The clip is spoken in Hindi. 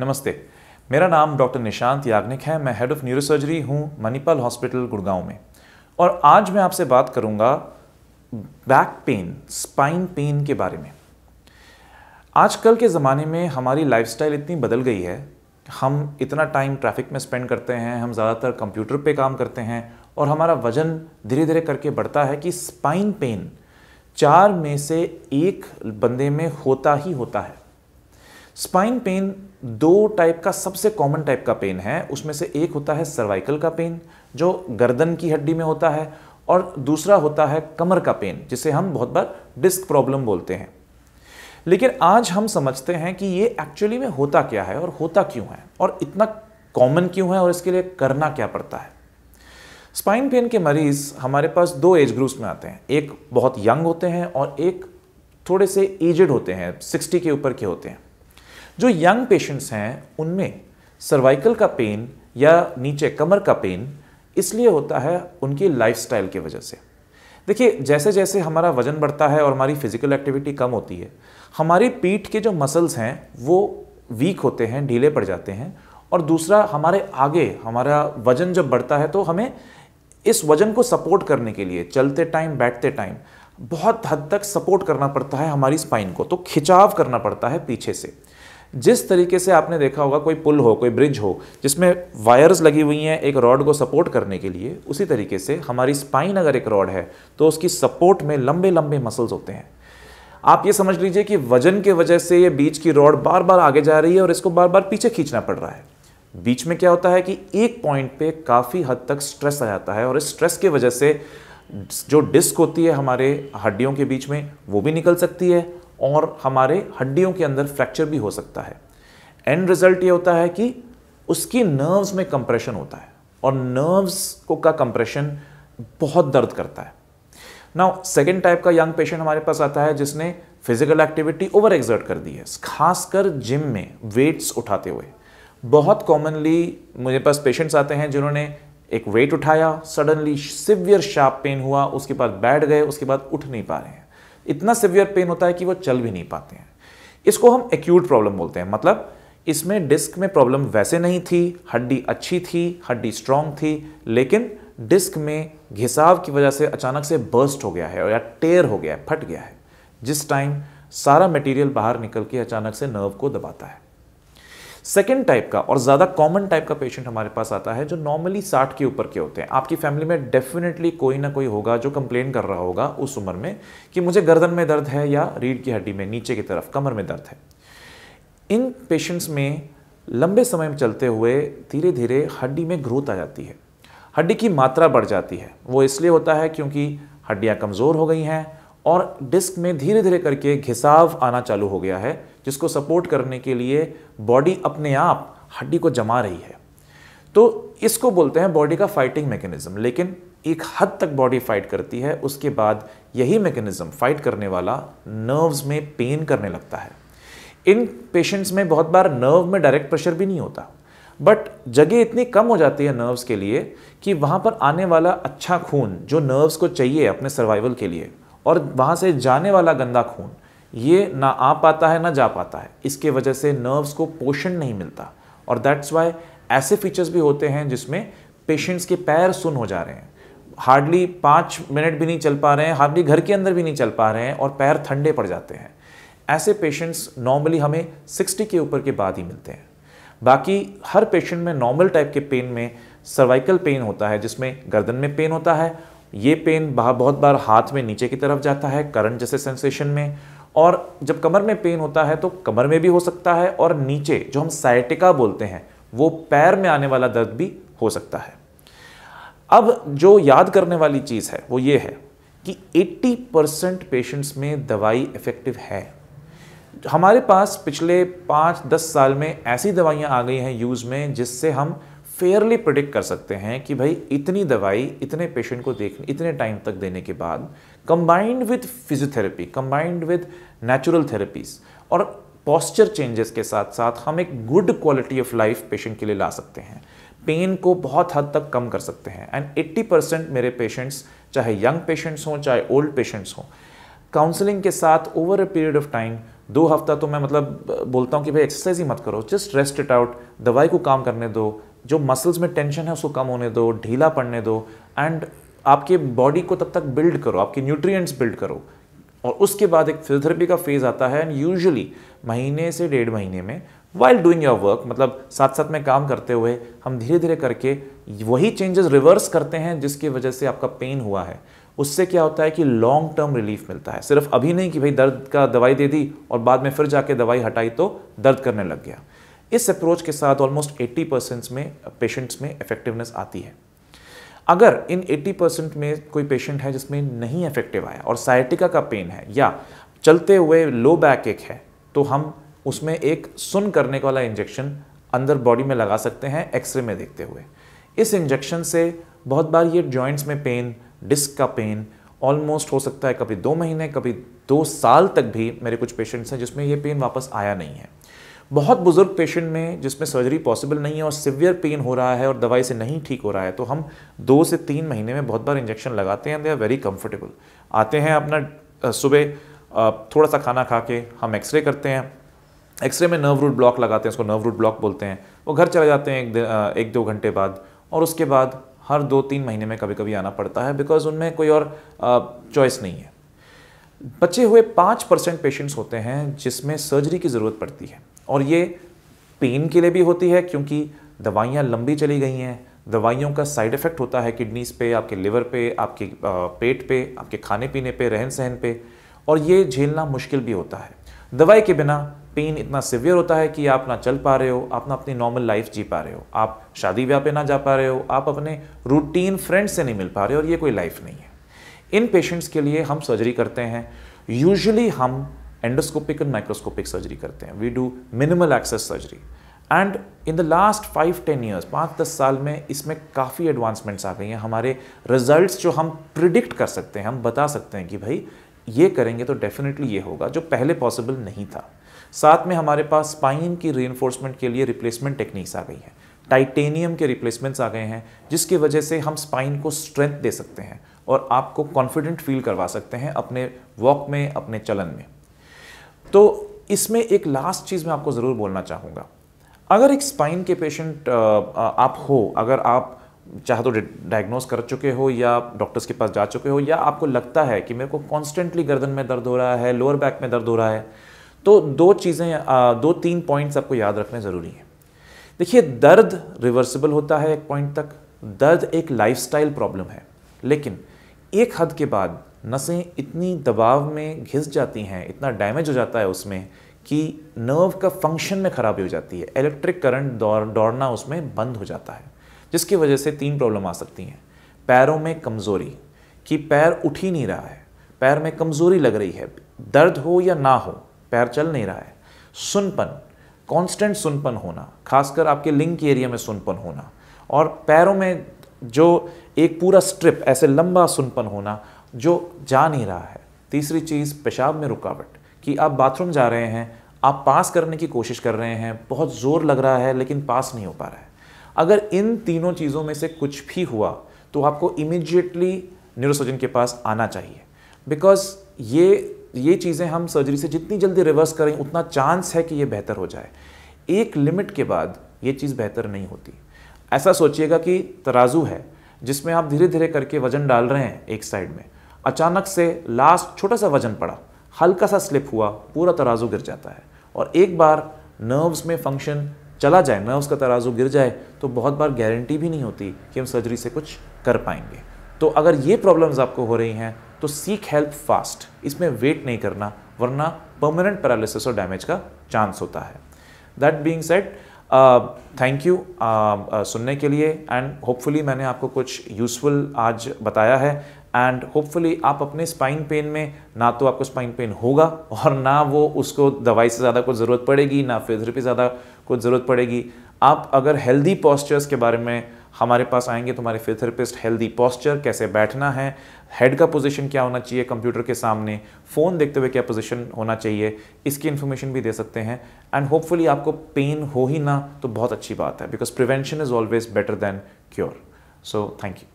नमस्ते, मेरा नाम डॉक्टर निशांत याग्निक है। मैं हेड ऑफ न्यूरोसर्जरी हूँ मणिपाल हॉस्पिटल गुड़गांव में, और आज मैं आपसे बात करूँगा बैक पेन, स्पाइन पेन के बारे में। आजकल के ज़माने में हमारी लाइफस्टाइल इतनी बदल गई है, हम इतना टाइम ट्रैफिक में स्पेंड करते हैं, हम ज़्यादातर कंप्यूटर पे काम करते हैं, और हमारा वजन धीरे धीरे करके बढ़ता है कि स्पाइन पेन 4 में से 1 बंदे में होता ही होता है। स्पाइन पेन 2 टाइप का सबसे कॉमन टाइप का पेन है। उसमें से एक होता है सर्वाइकल का पेन, जो गर्दन की हड्डी में होता है, और दूसरा होता है कमर का पेन, जिसे हम बहुत बार डिस्क प्रॉब्लम बोलते हैं। लेकिन आज हम समझते हैं कि ये एक्चुअली में होता क्या है, और होता क्यों है, और इतना कॉमन क्यों है, और इसके लिए करना क्या पड़ता है। स्पाइन पेन के मरीज़ हमारे पास 2 एज ग्रुप्स में आते हैं। एक बहुत यंग होते हैं और एक थोड़े से एजड होते हैं, 60 के ऊपर के होते हैं। जो यंग पेशेंट्स हैं उनमें सर्वाइकल का पेन या नीचे कमर का पेन इसलिए होता है उनकी लाइफस्टाइल के वजह से। देखिए, जैसे जैसे हमारा वजन बढ़ता है और हमारी फिजिकल एक्टिविटी कम होती है, हमारी पीठ के जो मसल्स हैं वो वीक होते हैं, ढीले पड़ जाते हैं। और दूसरा, हमारे आगे हमारा वजन जब बढ़ता है तो हमें इस वजन को सपोर्ट करने के लिए चलते टाइम, बैठते टाइम बहुत हद तक सपोर्ट करना पड़ता है हमारी स्पाइन को, तो खिंचाव करना पड़ता है पीछे से। जिस तरीके से आपने देखा होगा कोई पुल हो, कोई ब्रिज हो, जिसमें वायर्स लगी हुई हैं एक रॉड को सपोर्ट करने के लिए, उसी तरीके से हमारी स्पाइन अगर एक रॉड है तो उसकी सपोर्ट में लंबे लंबे मसल्स होते हैं। आप ये समझ लीजिए कि वजन के वजह से ये बीच की रॉड बार बार आगे जा रही है और इसको बार बार पीछे खींचना पड़ रहा है। बीच में क्या होता है कि एक पॉइंट पे काफ़ी हद तक स्ट्रेस आ जाता है, और इस स्ट्रेस की वजह से जो डिस्क होती है हमारे हड्डियों के बीच में, वो भी निकल सकती है, और हमारे हड्डियों के अंदर फ्रैक्चर भी हो सकता है। एंड रिजल्ट ये होता है कि उसकी नर्व्स में कंप्रेशन होता है, और नर्व्स का कंप्रेशन बहुत दर्द करता है। नाउ सेकेंड टाइप का यंग पेशेंट हमारे पास आता है जिसने फिजिकल एक्टिविटी ओवर एक्सर्ट कर दी है, खासकर जिम में वेट्स उठाते हुए। बहुत कॉमनली मेरे पास पेशेंट्स आते हैं जिन्होंने एक वेट उठाया, सडनली सिवियर शार्प पेन हुआ, उसके बाद बैठ गए, उसके बाद उठ नहीं पा रहे हैं। इतना सिवियर पेन होता है कि वो चल भी नहीं पाते हैं। इसको हम एक्यूट प्रॉब्लम बोलते हैं, मतलब इसमें डिस्क में प्रॉब्लम वैसे नहीं थी, हड्डी अच्छी थी, हड्डी स्ट्रांग थी, लेकिन डिस्क में घिसाव की वजह से अचानक से बर्स्ट हो गया है, या टेयर हो गया है, फट गया है, जिस टाइम सारा मटेरियल बाहर निकल के अचानक से नर्व को दबाता है। सेकेंड टाइप का और ज़्यादा कॉमन टाइप का पेशेंट हमारे पास आता है जो नॉर्मली 60 के ऊपर के होते हैं। आपकी फैमिली में डेफिनेटली कोई ना कोई होगा जो कंप्लेन कर रहा होगा उस उम्र में कि मुझे गर्दन में दर्द है, या रीढ़ की हड्डी में नीचे की तरफ कमर में दर्द है। इन पेशेंट्स में लंबे समय में चलते हुए धीरे धीरे हड्डी में ग्रोथ आ जाती है, हड्डी की मात्रा बढ़ जाती है। वो इसलिए होता है क्योंकि हड्डियाँ कमज़ोर हो गई हैं और डिस्क में धीरे धीरे करके घिसाव आना चालू हो गया है, जिसको सपोर्ट करने के लिए बॉडी अपने आप हड्डी को जमा रही है। तो इसको बोलते हैं बॉडी का फाइटिंग मैकेनिज्म। लेकिन एक हद तक बॉडी फाइट करती है, उसके बाद यही मैकेनिज्म फाइट करने वाला नर्व्स में पेन करने लगता है। इन पेशेंट्स में बहुत बार नर्व में डायरेक्ट प्रेशर भी नहीं होता, बट जगह इतनी कम हो जाती है नर्व्स के लिए कि वहाँ पर आने वाला अच्छा खून जो नर्व्स को चाहिए अपने सर्वाइवल के लिए, और वहाँ से जाने वाला गंदा खून, ये ना आ पाता है ना जा पाता है। इसके वजह से नर्व्स को पोषण नहीं मिलता, और दैट्स वाई ऐसे फीचर्स भी होते हैं जिसमें पेशेंट्स के पैर सुन्न हो जा रहे हैं, हार्डली 5 मिनट भी नहीं चल पा रहे हैं, हार्डली घर के अंदर भी नहीं चल पा रहे हैं, और पैर ठंडे पड़ जाते हैं। ऐसे पेशेंट्स नॉर्मली हमें 60 के ऊपर के बाद ही मिलते हैं। बाकी हर पेशेंट में नॉर्मल टाइप के पेन में सर्वाइकल पेन होता है, जिसमें गर्दन में पेन होता है। ये पेन बहुत बार हाथ में नीचे की तरफ जाता है, करंट जैसे सेंसेशन में। और जब कमर में पेन होता है तो कमर में भी हो सकता है, और नीचे जो हम साइटिका बोलते हैं, वो पैर में आने वाला दर्द भी हो सकता है। अब जो याद करने वाली चीज़ है वो ये है कि 80% पेशेंट्स में दवाई इफ़ेक्टिव है। हमारे पास पिछले 5-10 साल में ऐसी दवाइयाँ आ गई हैं यूज़ में, जिससे हम फेयरली प्रेडिक्ट कर सकते हैं कि भाई इतनी दवाई इतने पेशेंट को देखने, इतने टाइम तक देने के बाद, combined with physiotherapy, combined with natural therapies और पोस्चर चेंजेस के साथ साथ हम एक good quality of life patient के लिए ला सकते हैं, पेन को बहुत हद तक कम कर सकते हैं। एंड 80% मेरे पेशेंट्स, चाहे यंग पेशेंट्स हों चाहे ओल्ड पेशेंट्स हों, काउंसलिंग के साथ over a period of time दो हफ्ता तो मैं मतलब बोलता हूँ कि भाई एक्सरसाइज ही मत करो, जस्ट रेस्ट इट आउट, दवाई को काम करने दो, जो मसल्स में टेंशन है उसको कम होने दो, ढीला पड़ने दो, एंड आपके बॉडी को तब तक बिल्ड करो, आपके न्यूट्रिएंट्स बिल्ड करो। और उसके बाद एक फिजियोथेरेपी का फेज़ आता है, एंड यूजुअली महीने से डेढ़ महीने में वाइल डूइंग योर वर्क, मतलब साथ साथ में काम करते हुए हम धीरे धीरे करके वही चेंजेस रिवर्स करते हैं जिसकी वजह से आपका पेन हुआ है। उससे क्या होता है कि लॉन्ग टर्म रिलीफ मिलता है, सिर्फ अभी नहीं कि भाई दर्द का दवाई दे दी और बाद में फिर जाके दवाई हटाई तो दर्द करने लग गया। इस अप्रोच के साथ ऑलमोस्ट 80% में पेशेंट्स में इफेक्टिवनेस आती है। अगर इन 80% में कोई पेशेंट है जिसमें नहीं इफेक्टिव आया और साइटिका का पेन है या चलते हुए लो बैक एक है, तो हम उसमें एक सुन करने वाला इंजेक्शन अंदर बॉडी में लगा सकते हैं एक्सरे में देखते हुए। इस इंजेक्शन से बहुत बार ये जॉइंट्स में पेन, डिस्क का पेन ऑलमोस्ट हो सकता है कभी 2 महीने कभी 2 साल तक भी मेरे कुछ पेशेंट्स हैं जिसमें ये पेन वापस आया नहीं है। बहुत बुजुर्ग पेशेंट में जिसमें सर्जरी पॉसिबल नहीं है और सिवियर पेन हो रहा है और दवाई से नहीं ठीक हो रहा है, तो हम 2 से 3 महीने में बहुत बार इंजेक्शन लगाते हैं। दे आर वेरी कंफर्टेबल, आते हैं अपना सुबह थोड़ा सा खाना खा के, हम एक्सरे करते हैं, एक्सरे में नर्व रूट ब्लॉक लगाते हैं, उसको नर्व रूट ब्लॉक बोलते हैं। वो घर चले जाते हैं एक 2 घंटे बाद, और उसके बाद हर 2-3 महीने में कभी कभी आना पड़ता है बिकॉज उनमें कोई और चॉइस नहीं है। बचे हुए 5% पेशेंट्स होते हैं जिसमें सर्जरी की ज़रूरत पड़ती है, और ये पेन के लिए भी होती है क्योंकि दवाइयाँ लंबी चली गई हैं, दवाइयों का साइड इफ़ेक्ट होता है किडनीज़ पे, आपके लिवर पे, आपके पेट पे, आपके खाने पीने पे, रहन सहन पे, और ये झेलना मुश्किल भी होता है। दवाई के बिना पेन इतना सिवियर होता है कि आप ना चल पा रहे हो, आप ना अपनी नॉर्मल लाइफ जी पा रहे हो, आप शादी ब्याह पे ना जा पा रहे हो, आप अपने रूटीन फ्रेंड्स से नहीं मिल पा रहे हो, और ये कोई लाइफ नहीं है। इन पेशेंट्स के लिए हम सर्जरी करते हैं। यूजुअली हम एंडोस्कोपिक एंड माइक्रोस्कोपिक सर्जरी करते हैं, we do minimal access surgery, and in the last 5-10 years 5-10 साल में इसमें काफ़ी एडवांसमेंट्स आ गई हैं। हमारे रिजल्ट्स जो हम प्रिडिक्ट कर सकते हैं, हम बता सकते हैं कि भाई ये करेंगे तो डेफिनेटली ये होगा, जो पहले पॉसिबल नहीं था। साथ में हमारे पास स्पाइन की रीइंफोर्समेंट के लिए रिप्लेसमेंट टेक्निक्स आ गई हैं, टाइटेनियम के रिप्लेसमेंट्स आ गए हैं, जिसकी वजह से हम स्पाइन को स्ट्रेंथ दे सकते हैं और आपको कॉन्फिडेंट फील करवा सकते हैं अपने वॉक में, अपने चलन में। तो इसमें एक लास्ट चीज़ मैं आपको ज़रूर बोलना चाहूँगा, अगर एक स्पाइन के पेशेंट आप हो, अगर आप चाहे तो डायग्नोस कर चुके हो या डॉक्टर्स के पास जा चुके हो, या आपको लगता है कि मेरे को कॉन्स्टेंटली गर्दन में दर्द हो रहा है, लोअर बैक में दर्द हो रहा है, तो 2-3 पॉइंट्स आपको याद रखने ज़रूरी है। देखिए, दर्द रिवर्सिबल होता है एक पॉइंट तक, दर्द एक लाइफस्टाइल प्रॉब्लम है, लेकिन एक हद के बाद नसें इतनी दबाव में घिस जाती हैं, इतना डैमेज हो जाता है उसमें कि नर्व का फंक्शन में खराबी हो जाती है, इलेक्ट्रिक करंट दौड़ना उसमें बंद हो जाता है, जिसकी वजह से 3 प्रॉब्लम आ सकती हैं। पैरों में कमज़ोरी, कि पैर उठ ही नहीं रहा है, पैर में कमज़ोरी लग रही है, दर्द हो या ना हो पैर चल नहीं रहा है। सुनपन, कांस्टेंट सुनपन होना, खासकर आपके लिंग के एरिया में सुनपन होना, और पैरों में जो एक पूरा स्ट्रिप ऐसे लंबा सुनपन होना जो जा नहीं रहा है। तीसरी चीज़, पेशाब में रुकावट, कि आप बाथरूम जा रहे हैं, आप पास करने की कोशिश कर रहे हैं, बहुत ज़ोर लग रहा है लेकिन पास नहीं हो पा रहा है। अगर इन तीनों चीज़ों में से कुछ भी हुआ तो आपको इमीडिएटली न्यूरोसर्जन के पास आना चाहिए, बिकॉज़ ये चीज़ें हम सर्जरी से जितनी जल्दी रिवर्स करें उतना चांस है कि ये बेहतर हो जाए। एक लिमिट के बाद ये चीज़ बेहतर नहीं होती। ऐसा सोचिएगा कि तराजू है जिसमें आप धीरे धीरे करके वज़न डाल रहे हैं एक साइड में, अचानक से लास्ट छोटा सा वज़न पड़ा, हल्का सा स्लिप हुआ, पूरा तराजू गिर जाता है। और एक बार नर्व्स में फंक्शन चला जाए, नर्व्स का तराजू गिर जाए, तो बहुत बार गारंटी भी नहीं होती कि हम सर्जरी से कुछ कर पाएंगे। तो अगर ये प्रॉब्लम्स आपको हो रही हैं तो सीक हेल्प फास्ट, इसमें वेट नहीं करना, वरना परमानेंट पैरालिसिस और डैमेज का चांस होता है। That being said, thank you सुनने के लिए, एंड होपफुली मैंने आपको कुछ यूजफुल आज बताया है, एंड होपफुली आप अपने स्पाइन पेन में, ना तो आपको स्पाइन पेन होगा और ना वो उसको दवाई से ज़्यादा कुछ ज़रूरत पड़ेगी, ना फिजियोथेरेपी ज़्यादा कुछ ज़रूरत पड़ेगी। आप अगर हेल्दी पॉस्चर्स के बारे में हमारे पास आएंगे तो हमारे फिजियोथेरेपिस्ट हेल्दी पॉस्चर, कैसे बैठना है, हेड का पोजीशन क्या होना चाहिए कंप्यूटर के सामने, फ़ोन देखते हुए क्या पोजीशन होना चाहिए, इसकी इन्फॉर्मेशन भी दे सकते हैं। एंड होपफुली आपको पेन हो ही ना तो बहुत अच्छी बात है, because prevention is always better than cure. So thank you.